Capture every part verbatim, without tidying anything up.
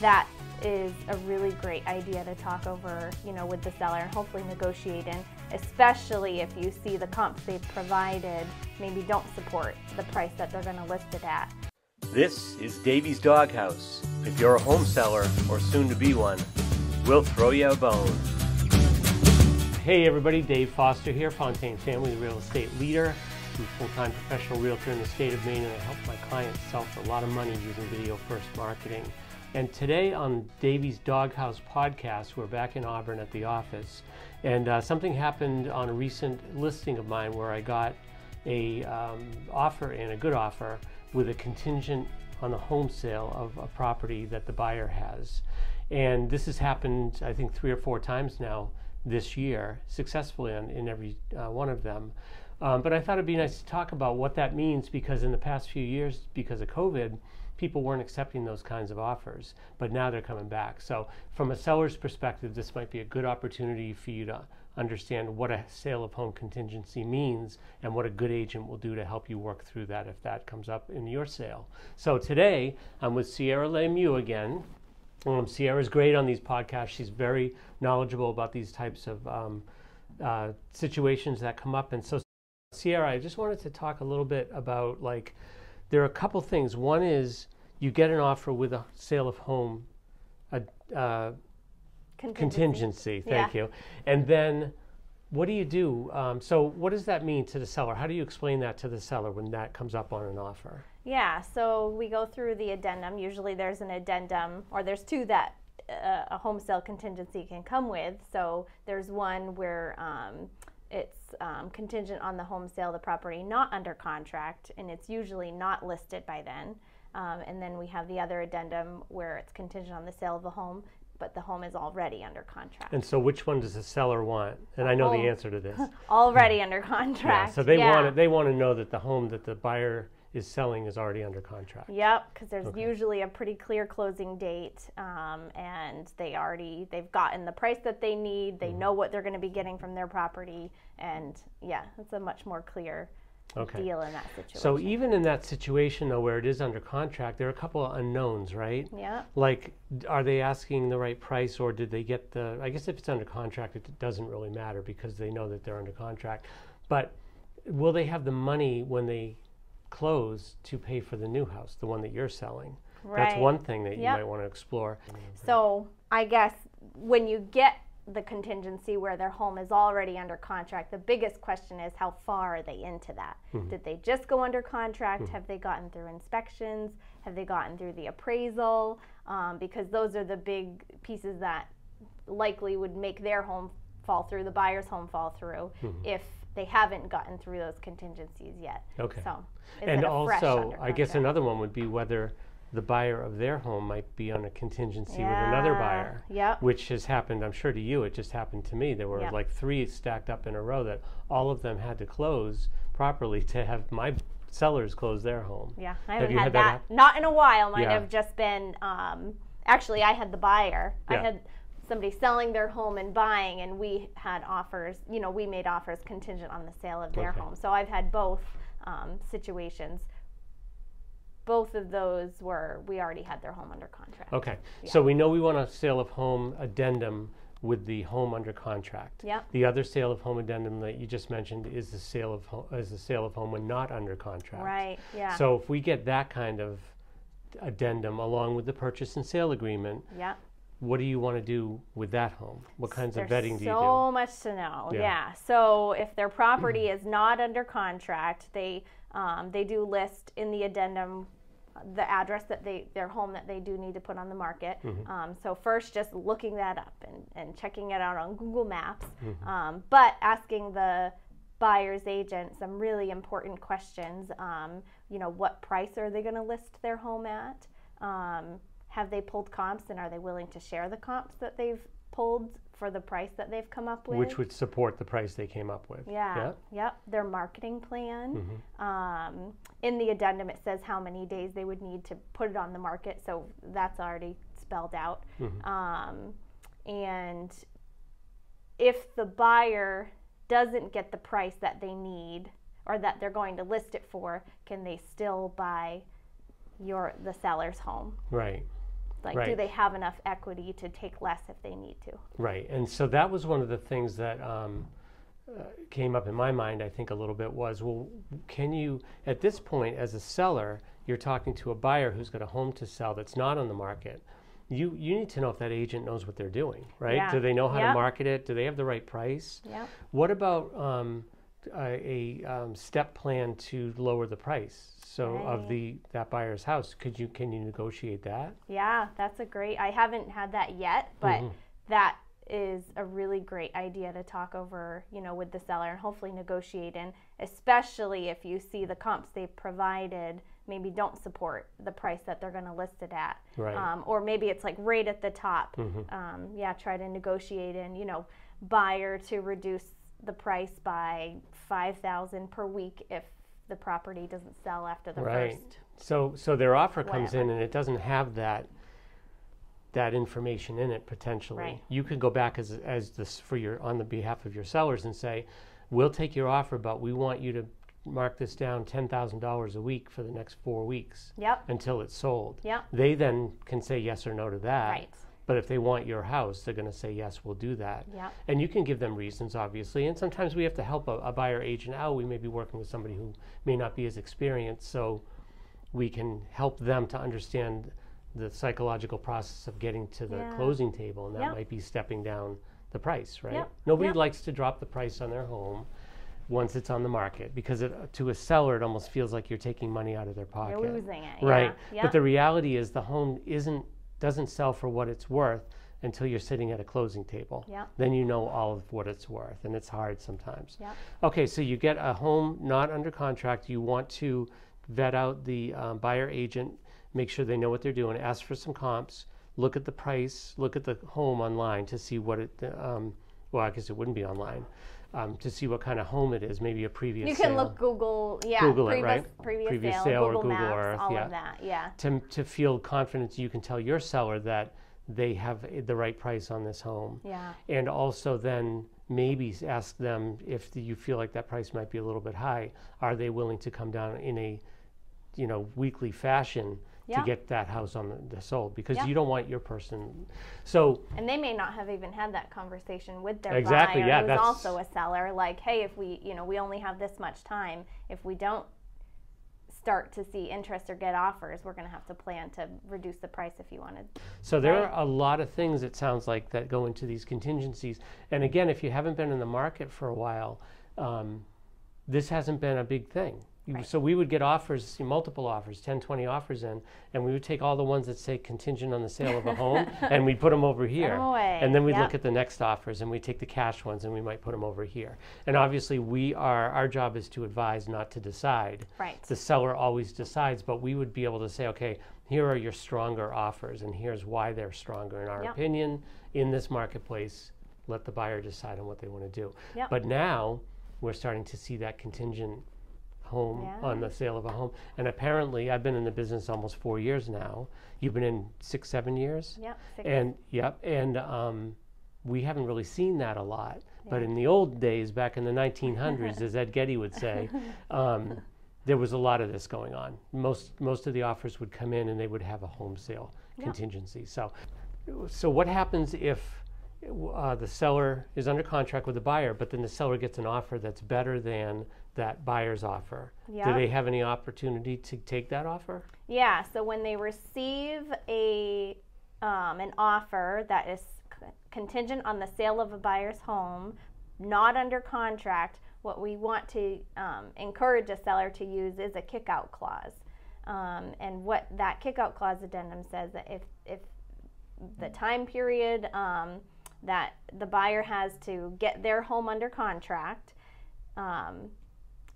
that is a really great idea to talk over, you know, with the seller and hopefully negotiate in, especially if you see the comps they've provided maybe don't support the price that they're going to list it at. This is Davey's Doghouse. If you're a home seller or soon to be one, we'll throw you a bone. Hey everybody, Dave Foster here, Fontaine Family Real Estate Leader. I'm a full-time professional realtor in the state of Maine, and I help my clients sell for a lot of money using Video First Marketing. And today on Davey's Doghouse podcast, we're back in Auburn at the office, and uh, something happened on a recent listing of mine where I got a um, offer, and a good offer, with a contingent on the home sale of a property that the buyer has. And this has happened, I think, three or four times now this year, successfully in, in every uh, one of them. Um, but I thought it'd be nice to talk about what that means, because in the past few years, because of COVID, people weren't accepting those kinds of offers, but now they're coming back. So from a seller's perspective, this might be a good opportunity for you to understand what a sale of home contingency means and what a good agent will do to help you work through that if that comes up in your sale. So today, I'm with Sierra LeMieux again. Um, Sierra's great on these podcasts. She's very knowledgeable about these types of um, uh, situations that come up. And so Sierra, I just wanted to talk a little bit about, like, there are a couple things. One is you get an offer with a sale of home, a uh, contingency. contingency, thank yeah. you. And then what do you do? Um, so what does that mean to the seller? How do you explain that to the seller when that comes up on an offer? Yeah, so we go through the addendum. Usually there's an addendum, or there's two that uh, a home sale contingency can come with. So there's one where um, It's um, contingent on the home sale of the property not under contract, and it's usually not listed by then. Um, and then we have the other addendum where it's contingent on the sale of the home, but the home is already under contract. And so which one does the seller want? And I know the answer to this. Already under contract. Yeah, so they yeah. want it, they want to know that the home that the buyer is selling is already under contract. Yep, because there's okay. usually a pretty clear closing date, um, and they already, they've gotten the price that they need, they mm-hmm. know what they're going to be getting from their property, and yeah, it's a much more clear okay. deal in that situation. So even in that situation, though, where it is under contract, there are a couple of unknowns, right? Yeah. Like, are they asking the right price, or did they get the, I guess if it's under contract, it doesn't really matter because they know that they're under contract, but will they have the money when they close to pay for the new house, the one that you're selling? Right. That's one thing that you yep. might want to explore. So I guess when you get the contingency where their home is already under contract, the biggest question is, how far are they into that? Mm-hmm. Did they just go under contract? Mm-hmm. Have they gotten through inspections? Have they gotten through the appraisal? Um, because those are the big pieces that likely would make their home fall through, the buyer's home fall through, mm-hmm. if they haven't gotten through those contingencies yet. Okay. So, and also, I guess another one would be whether the buyer of their home might be on a contingency yeah. with another buyer, yep. which has happened, I'm sure, to you. It just happened to me. There were yep. like three stacked up in a row that all of them had to close properly to have my sellers close their home. Yeah, I haven't have you had, had that. that not in a while. Mine yeah. have just been, um, actually, I had the buyer. Yeah. I had somebody selling their home and buying, and we had offers, you know, we made offers contingent on the sale of their okay. home. So I've had both um, situations. Both of those were, we already had their home under contract. Okay, yeah. So we know we want a sale of home addendum with the home under contract. Yep. The other sale of home addendum that you just mentioned is the sale of home, is the sale of home when not under contract. Right, yeah. So if we get that kind of addendum along with the purchase and sale agreement, yeah. what do you want to do with that home? What kinds There's of vetting do you do? So much to know, yeah. yeah. So if their property is not under contract, they um, they do list in the addendum the address that they, their home that they do need to put on the market. Mm-hmm. um, so first just looking that up and, and checking it out on Google Maps, mm-hmm. um, but asking the buyer's agent some really important questions. Um, you know, what price are they going to list their home at? Um, Have they pulled comps, and are they willing to share the comps that they've pulled for the price that they've come up with? Which would support the price they came up with. Yeah, yeah? Yep. Their marketing plan. Mm-hmm. um, in the addendum, it says how many days they would need to put it on the market, so that's already spelled out. Mm-hmm. um, and if the buyer doesn't get the price that they need, or that they're going to list it for, can they still buy your the seller's home? Right. Like, right. do they have enough equity to take less if they need to? Right, and so that was one of the things that um, uh, came up in my mind, I think, a little bit was, well, can you, at this point, as a seller, you're talking to a buyer who's got a home to sell that's not on the market. You, you need to know if that agent knows what they're doing, right? Yeah. Do they know how yep. to market it? Do they have the right price? Yep. What about um, a, a um, step plan to lower the price? So right. of the that buyer's house, could you can you negotiate that? Yeah, that's a great. I haven't had that yet, but mm-hmm. that is a really great idea to talk over, you know, with the seller and hopefully negotiate in. Especially if you see the comps they provided maybe don't support the price that they're going to list it at, right. um, or maybe it's like right at the top. Mm-hmm. um, yeah, try to negotiate in, you know, buyer to reduce the price by five thousand per week if the property doesn't sell after the right. first. So so their offer whatever. comes in and it doesn't have that that information in it potentially. Right. You could go back as as this for your on the behalf of your sellers and say, we'll take your offer, but we want you to mark this down ten thousand dollars a week for the next four weeks. Yep. Until it's sold. Yep. They then can say yes or no to that. Right. But if they want your house, they're going to say, yes, we'll do that. Yep. And you can give them reasons, obviously. And sometimes we have to help a, a buyer agent out. We may be working with somebody who may not be as experienced, so we can help them to understand the psychological process of getting to the yeah. closing table. And that yep. might be stepping down the price, right? Yep. Nobody yep. likes to drop the price on their home once it's on the market, because it, to a seller, it almost feels like you're taking money out of their pocket. You're losing it. Right. Yeah. Yep. But the reality is the home isn't doesn't sell for what it's worth until you're sitting at a closing table. Yep. Then you know all of what it's worth, and it's hard sometimes. Yep. Okay, so you get a home not under contract. You want to vet out the um, buyer agent, make sure they know what they're doing, ask for some comps, look at the price, look at the home online to see what it, um, well, I guess it wouldn't be online, um, to see what kind of home it is, maybe a previous You can sale. look Google, yeah, Google previous, it, right? previous, previous sale, sale Google or Google Maps, Earth, all yeah. of that, yeah. To, to feel confidence, you can tell your seller that they have the right price on this home. Yeah. And also then maybe ask them if the, you feel like that price might be a little bit high, are they willing to come down in a, you know, weekly fashion to get that house on the, the sold, because yep. you don't want your person. So and they may not have even had that conversation with their exactly, buyer, yeah, who's that's, also a seller. Like, hey, if we, you know, we only have this much time. If we don't start to see interest or get offers, we're going to have to plan to reduce the price if you wanted. So there right. are a lot of things, it sounds like, that go into these contingencies. And again, if you haven't been in the market for a while, um, this hasn't been a big thing. Right. So we would get offers, multiple offers, ten, twenty offers in, and we would take all the ones that say contingent on the sale of a home, and we'd put them over here. And then we'd yep. look at the next offers, and we'd take the cash ones, and we might put them over here. And obviously, we are, our job is to advise, not to decide. Right. The seller always decides, but we would be able to say, okay, here are your stronger offers, and here's why they're stronger, in our yep. opinion, in this marketplace. Let the buyer decide on what they want to do. Yep. But now, we're starting to see that contingent home yeah. on the sale of a home, and apparently I've been in the business almost four years now. You've been in six, seven years, yep, six and yep, and um, we haven't really seen that a lot. Yeah. But in the old days, back in the nineteen hundreds, as Ed Getty would say, um, there was a lot of this going on. Most most of the offers would come in, and they would have a home sale yep. contingency. So, so what happens if uh, the seller is under contract with the buyer, but then the seller gets an offer that's better than that buyer's offer? Yep. Do they have any opportunity to take that offer? Yeah, so when they receive a um, an offer that is c contingent on the sale of a buyer's home, not under contract, what we want to um, encourage a seller to use is a kick-out clause. Um, and what that kick-out clause addendum says that if, if the time period um, that the buyer has to get their home under contract, um,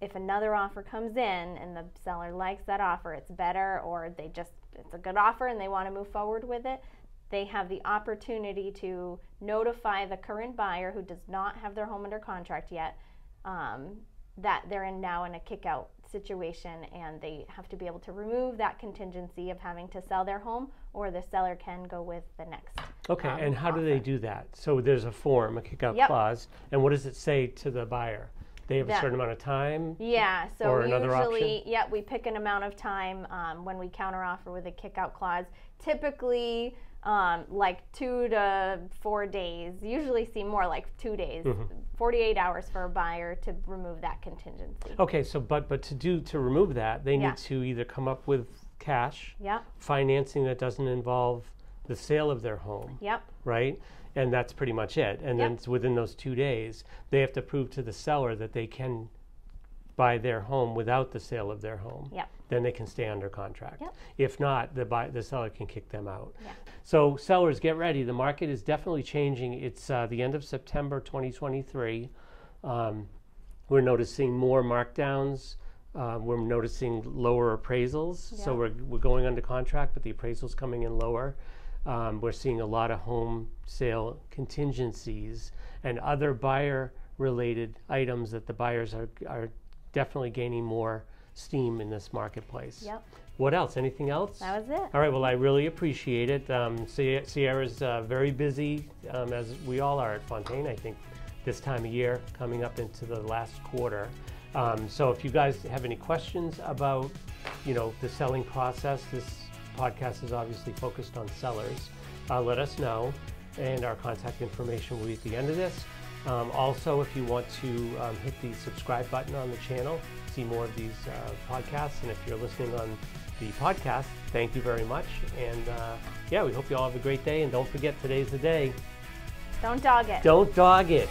if another offer comes in and the seller likes that offer, it's better, or they just, it's a good offer and they want to move forward with it, they have the opportunity to notify the current buyer, who does not have their home under contract yet, um, that they're in now in a kick-out situation, and they have to be able to remove that contingency of having to sell their home, or the seller can go with the next. Okay, um, and how offer. do they do that? So there's a form, a kick-out yep. clause, and what does it say to the buyer? they have that, a certain amount of time? Yeah, so or usually, another option? yeah, we pick an amount of time um, when we counteroffer with a kick-out clause. Typically, um, like two to four days, usually see more like two days, mm-hmm. forty-eight hours for a buyer to remove that contingency. Okay, so but, but to do to remove that, they yeah. need to either come up with cash, yeah. financing that doesn't involve the sale of their home, yep. right? And that's pretty much it. And yep. then within those two days, they have to prove to the seller that they can buy their home without the sale of their home. Yep. Then they can stay under contract. Yep. If not, the buy, the seller can kick them out. Yep. So sellers, get ready. The market is definitely changing. It's uh, the end of September twenty twenty-three. Um, we're noticing more markdowns. Uh, we're noticing lower appraisals. Yep. So we're, we're going under contract, but the appraisal's coming in lower. Um, we're seeing a lot of home sale contingencies and other buyer-related items that the buyers are, are definitely gaining more steam in this marketplace. Yep. What else? Anything else? That was it. All right. Well, I really appreciate it. Um, Sierra's uh, very busy, um, as we all are at Fontaine, I think, this time of year, coming up into the last quarter. Um, so if you guys have any questions about, you know, the selling process, this podcast is obviously focused on sellers. Uh, let us know, and our contact information will be at the end of this. Um, also, if you want to um, hit the subscribe button on the channel, see more of these uh, podcasts. And if you're listening on the podcast, thank you very much. And uh, yeah, we hope you all have a great day. And don't forget, today's the day. Don't dog it. Don't dog it.